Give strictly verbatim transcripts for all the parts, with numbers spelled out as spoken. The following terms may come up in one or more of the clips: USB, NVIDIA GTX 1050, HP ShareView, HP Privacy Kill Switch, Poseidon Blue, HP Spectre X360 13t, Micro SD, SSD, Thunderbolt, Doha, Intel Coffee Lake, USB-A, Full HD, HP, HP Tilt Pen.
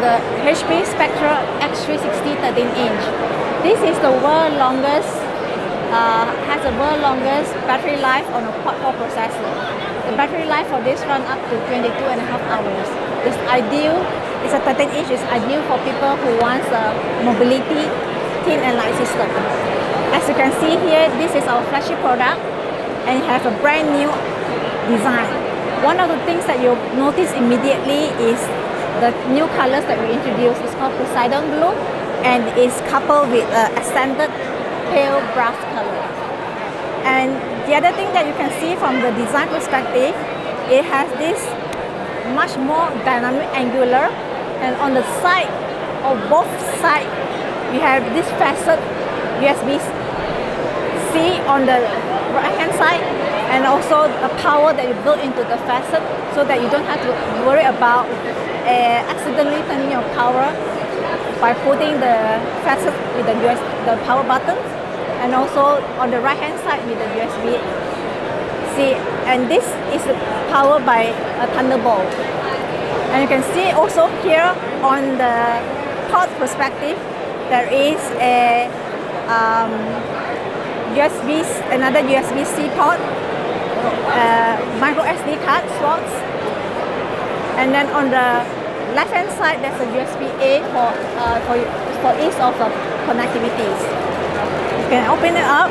the H P Spectre X three sixty thirteen inch. This is the world's longest, uh, has the world's longest battery life on a quad-core processor. The battery life for this runs up to twenty-two and a half hours. It's ideal. It's a thirteen inch. It's ideal for people who want a mobility, thin and light system. As you can see here, this is our flagship product, and it has a brand new design. One of the things that you'll notice immediately is the new colors that we introduced. It's called Poseidon Blue, and it's coupled with an accented pale brass color. And the other thing that you can see from the design perspective, it has this much more dynamic angular, and on the side, or both sides, you have this facet U S B C on the right hand side, and also a power that you built into the facet, so that you don't have to worry about uh, accidentally turning your power by putting the facet with the, U S the power buttons, and also on the right hand side with the U S B C. And this is powered by a Thunderbolt. And you can see also here on the port perspective, there is a um, U S B, another U S B C port, Uh, micro S D card slots, and then on the left-hand side there's a U S B A for uh, for for ease of uh, connectivities. You can open it up.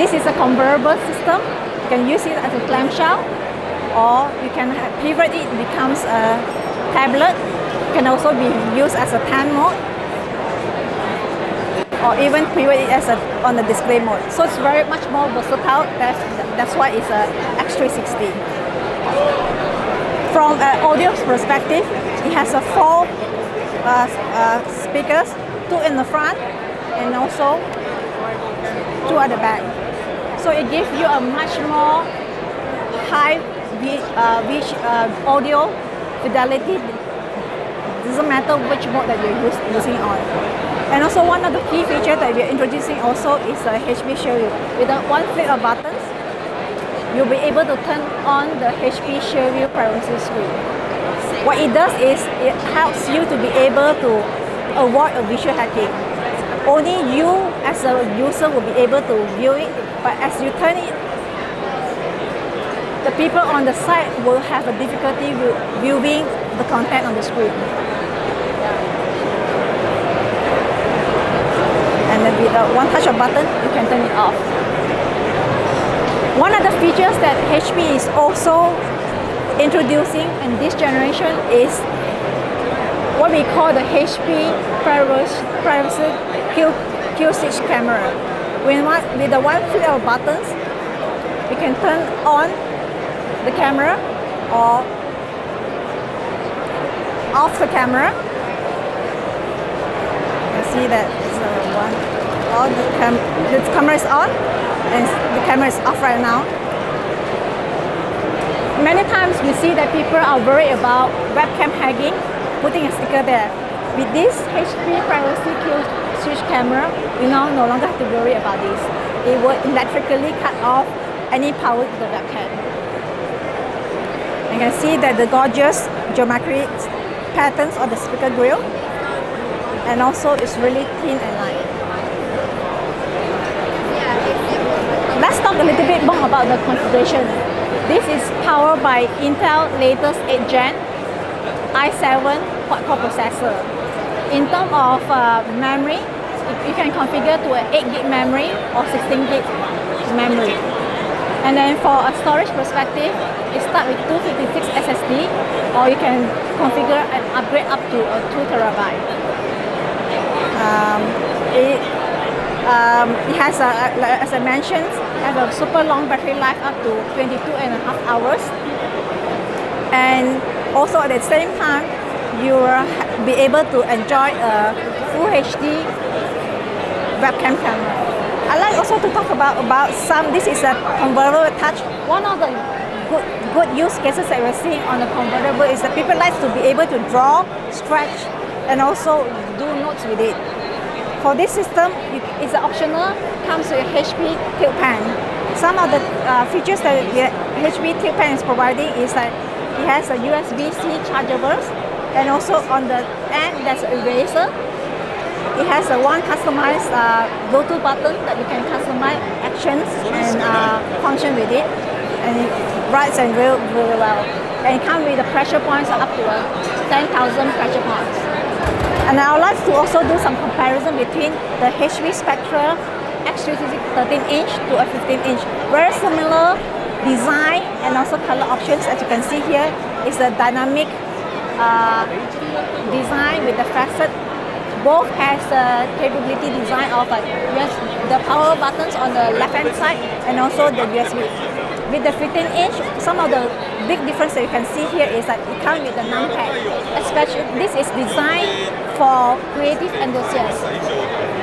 This is a convertible system. You can use it as a clamshell, or you can pivot it. It becomes a tablet. It can also be used as a pan mode, or even pivot it as a, on the display mode. So it's very much more versatile. That's, that's why it's a X three sixty. From an audio perspective, it has a four uh, uh, speakers, two in the front and also two at the back. So it gives you a much more high uh, uh, audio fidelity. It doesn't matter which mode that you're use, using on. And also one of the key features that we are introducing also is the H P ShareView. With one click of buttons, you'll be able to turn on the H P ShareView privacy screen. What it does is it helps you to be able to avoid a visual hacking. Only you as a user will be able to view it, but as you turn it, the people on the side will have a difficulty viewing the content on the screen. With uh, one touch of button, you can turn it off. One of the features that H P is also introducing in this generation is what we call the H P Privacy Kill, Kill Switch camera. With, one, with the one click of buttons, you can turn on the camera or off the camera. You can see that it's uh, one. Oh, the, cam the camera is on, and the camera is off right now. Many times we see that people are worried about webcam hacking, putting a sticker there. With this H P Privacy Kill Switch camera, you now no longer have to worry about this. It will electrically cut off any power to the webcam. You can see that the gorgeous geometric patterns on the speaker grill, and also it's really thin and light. Let's talk a little bit more about the configuration. This is powered by Intel latest eighth gen i seven quad-core processor. In terms of uh, memory, you can configure to an eight gig memory or sixteen gig memory. And then for a storage perspective, it starts with two fifty-six S S D, or you can configure and upgrade up to a two terabyte. Um, it, um, it has, a, as I mentioned, have a super long battery life up to twenty-two and a half hours, and also at the same time you will be able to enjoy a Full H D webcam camera. I like also to talk about about some. This is a convertible touch. One of the good good use cases that we're seeing on the convertible is that people like to be able to draw, stretch, and also do notes with it. For this system, it's optional. Comes with H P Tilt Pen. Some of the uh, features that the H P Tilt Pen is providing is that it has a U S B C chargeables, and also on the end there's an eraser. It has a one customized uh, go-to button that you can customize actions and uh, function with it, and it writes and real really well. And it comes with the pressure points up to uh, ten thousand pressure points. And I would like to also do some comparison between the H P Spectre X three sixty thirteen inch to a fifteen inch. Very similar design and also color options. As you can see here, it's a dynamic uh, design with the facet. Both has the capability design of uh, the power buttons on the left-hand side and also the U S B. With the fifteen inch, some of the big difference that you can see here is that it comes with the numpad. Especially, this is designed for creative enthusiasts.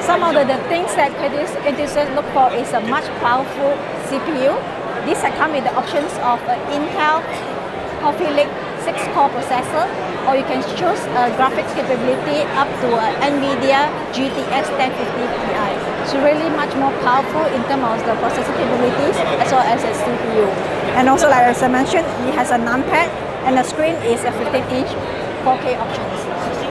Some of the, the things that creative enthusiasts look for is a much powerful C P U. This comes with the options of uh, Intel Coffee Lake six core processor, or you can choose a graphics capability up to a NVIDIA G T X ten fifty Ti. It's really much more powerful in terms of the processor capabilities as well as its C P U. And also, like as I mentioned, it has a numpad and the screen is a fifteen inch four K options.